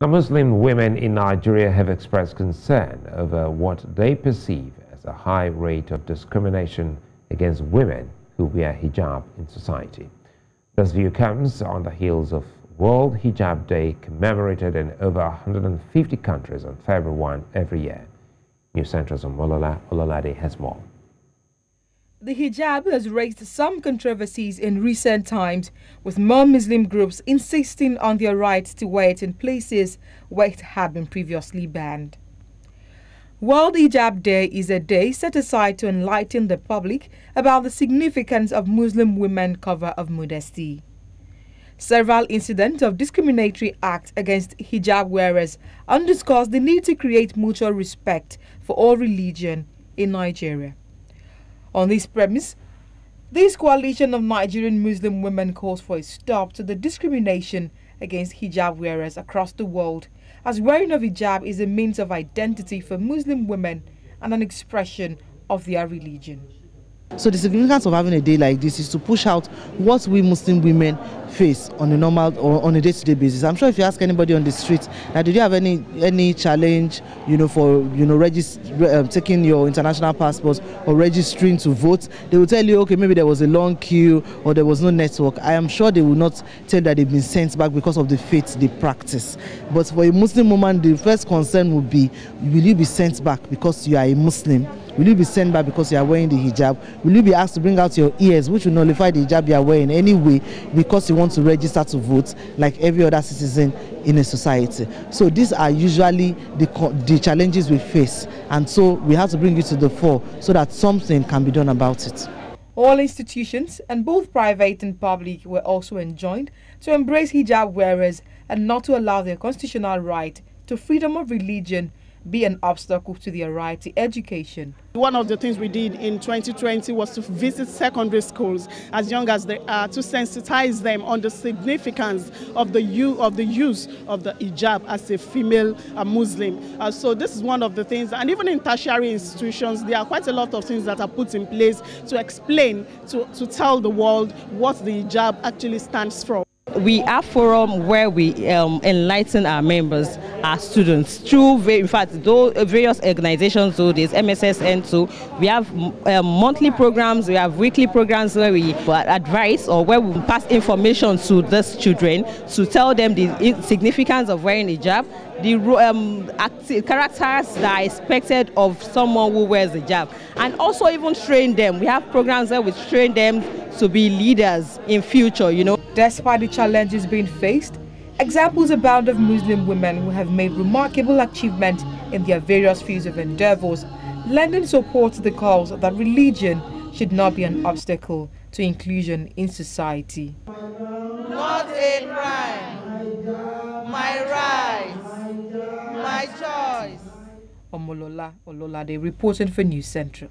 Now, Muslim women in Nigeria have expressed concern over what they perceive as a high rate of discrimination against women who wear hijab in society. This view comes on the heels of World Hijab Day, commemorated in over 150 countries on February 1 every year. News Central's Omolola Ololade has more. The hijab has raised some controversies in recent times, with more Muslim groups insisting on their right to wear it in places where it had been previously banned. World Hijab Day is a day set aside to enlighten the public about the significance of Muslim women's cover of modesty. Several incidents of discriminatory acts against hijab wearers underscores the need to create mutual respect for all religion in Nigeria. On this premise, this coalition of Nigerian Muslim women calls for a stop to the discrimination against hijab wearers across the world, as wearing of hijab is a means of identity for Muslim women and an expression of their religion. So the significance of having a day like this is to push out what we Muslim women face on a normal or on a day-to-day basis. I'm sure if you ask anybody on the street, now did you have any challenge, for taking your international passports or registering to vote, they will tell you, okay, maybe there was a long queue or there was no network. I am sure they will not tell that they've been sent back because of the faith they practice. But for a Muslim woman, the first concern would be: will you be sent back because you are a Muslim? Will you be sent back because you are wearing the hijab? Will you be asked to bring out your ears, which will nullify the hijab you are wearing anyway, because you want to register to vote like every other citizen in a society? So these are usually the challenges we face, and so we have to bring it to the fore so that something can be done about it. All institutions, and both private and public, were also enjoined to embrace hijab wearers and not to allow their constitutional right to freedom of religion be an obstacle to their right to education. One of the things we did in 2020 was to visit secondary schools as young as they are to sensitize them on the significance of the use of the hijab as a female Muslim. So this is one of the things, and even in tertiary institutions, there are quite a lot of things that are put in place to explain, to tell the world what the hijab actually stands for. We are a forum where we enlighten our members, our students, through, in fact, various organizations do this, MSSN too. We have monthly programs, we have weekly programs where we advise or where we pass information to these children to tell them the significance of wearing hijab, the characters that are expected of someone who wears hijab, and also even train them. We have programs where we train them to be leaders in future, Despite the challenges being faced, examples abound of Muslim women who have made remarkable achievements in their various fields of endeavors, lending support to the cause that religion should not be an obstacle to inclusion in society. Not a crime, my rights, my choice. Omolola Ololade reporting for News Central.